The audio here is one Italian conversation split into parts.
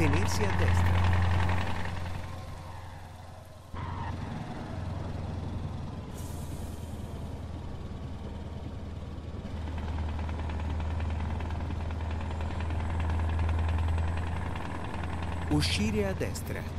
Tenersi a destra. Uscire a destra.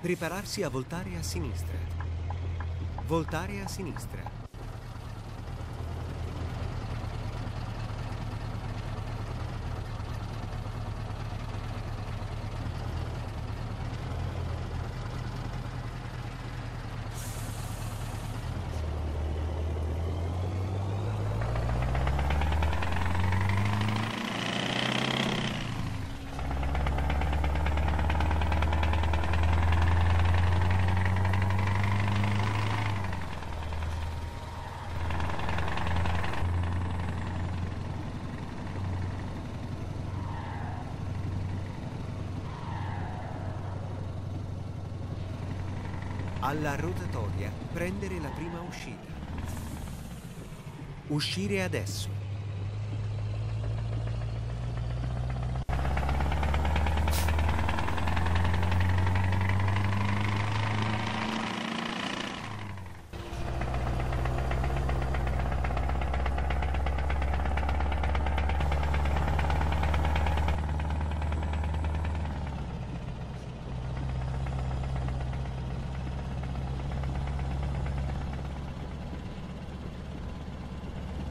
Prepararsi a voltare a sinistra. Voltare a sinistra. Alla rotatoria, prendere la prima uscita. Uscire adesso.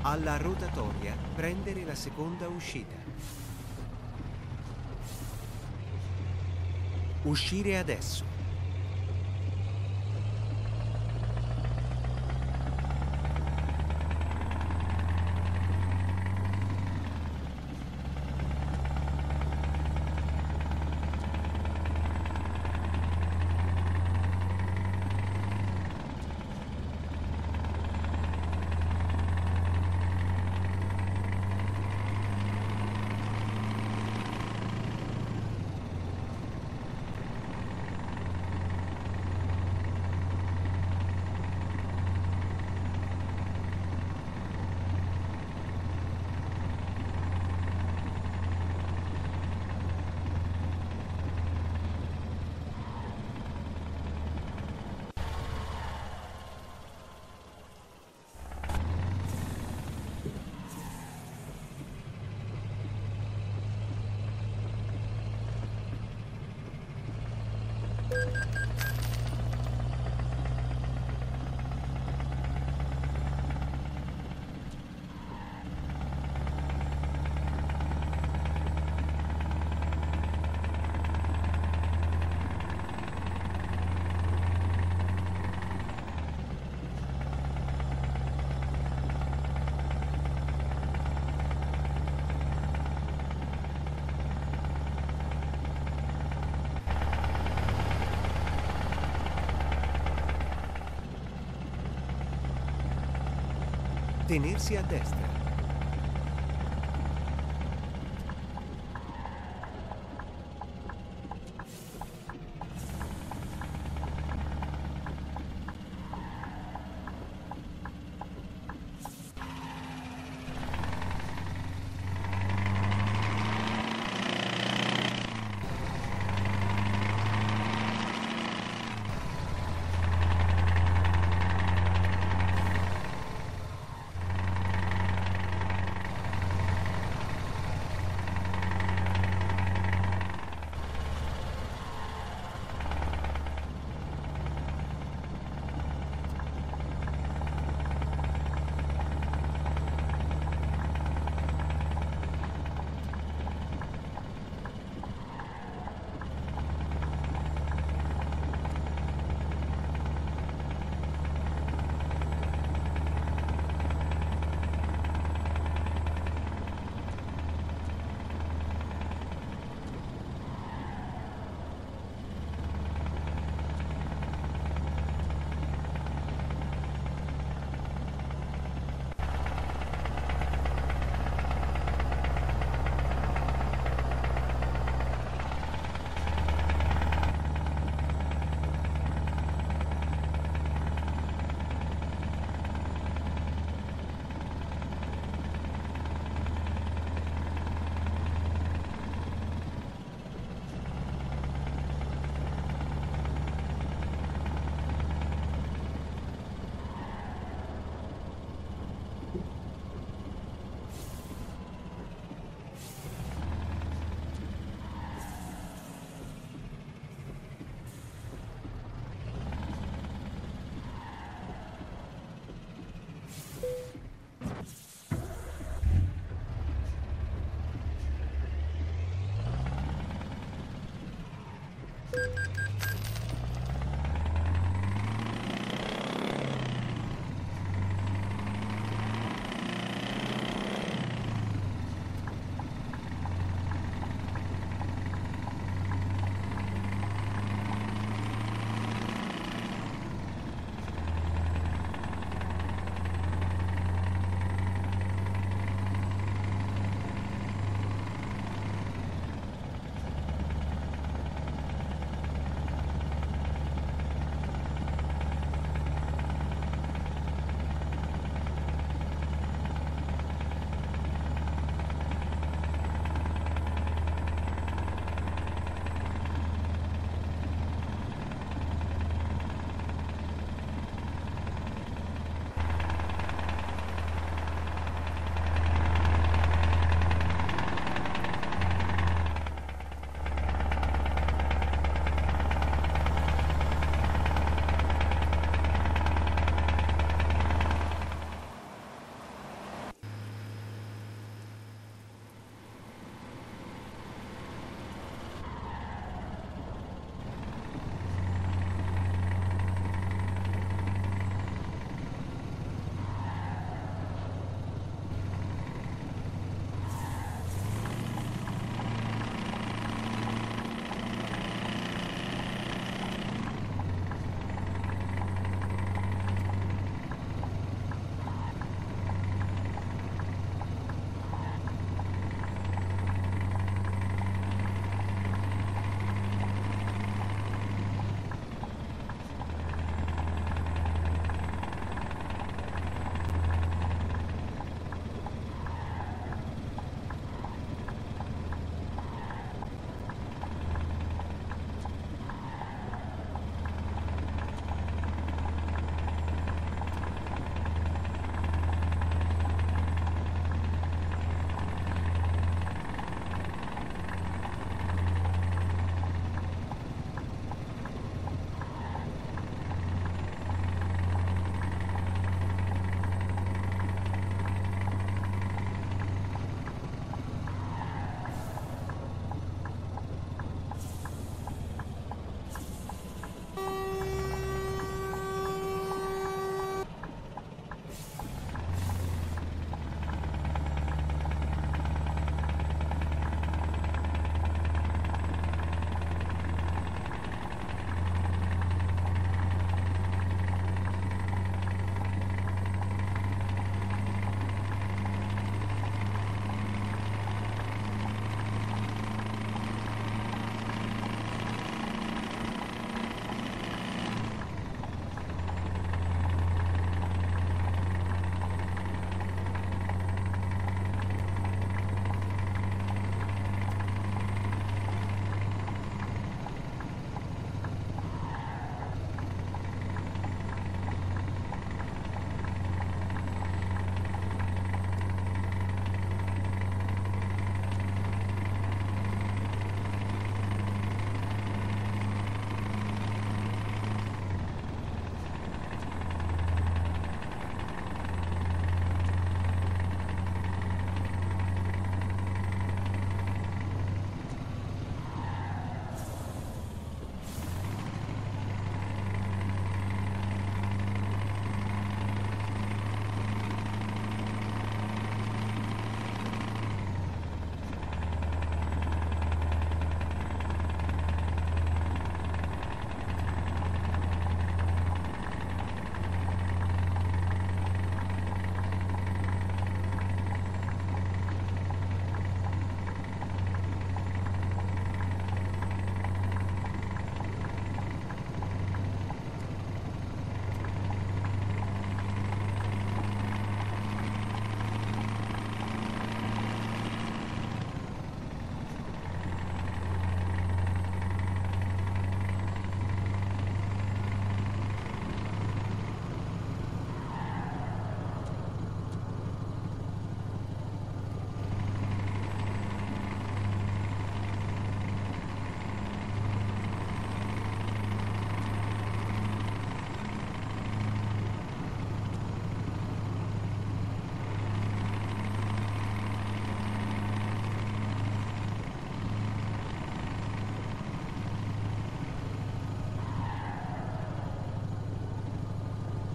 Alla rotatoria, prendere la seconda uscita. Uscire adesso. Tenersi a destra.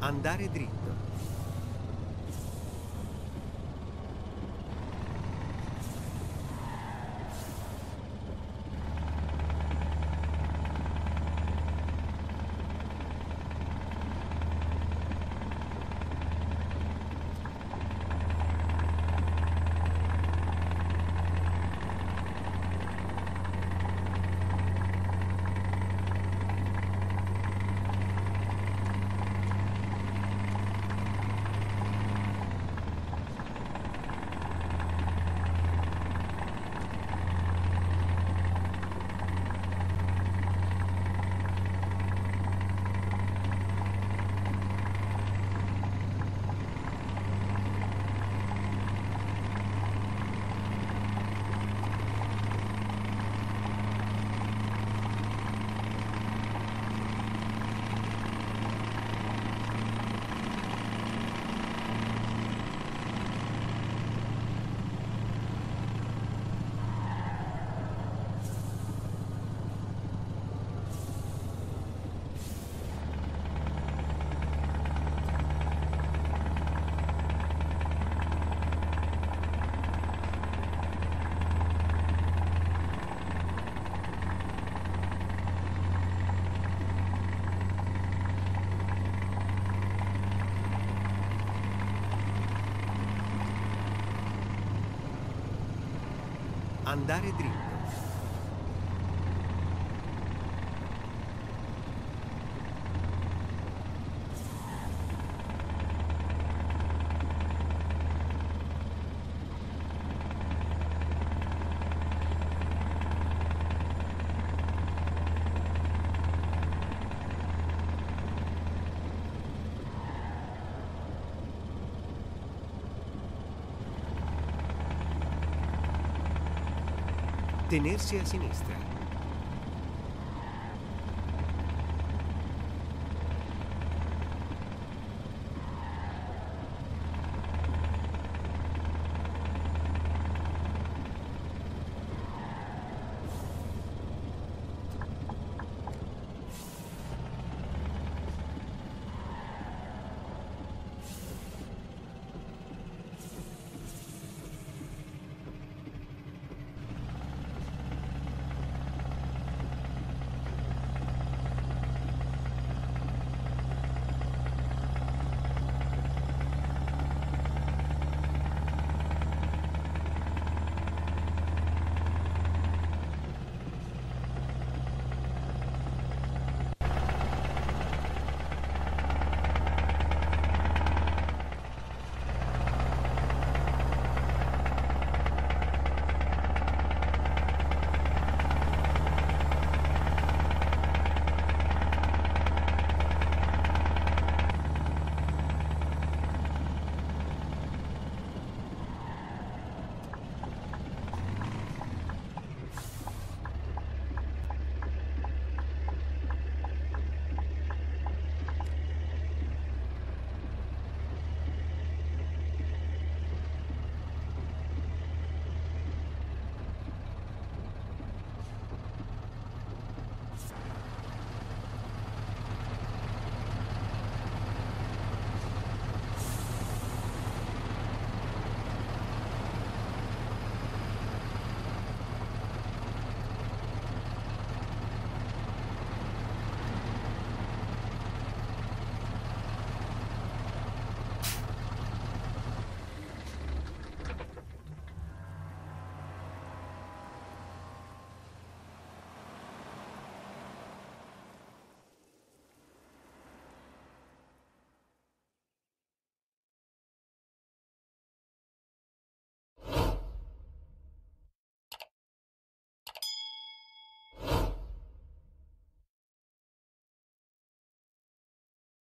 Andare dritto. Andare dritto. Tenersi a sinistra.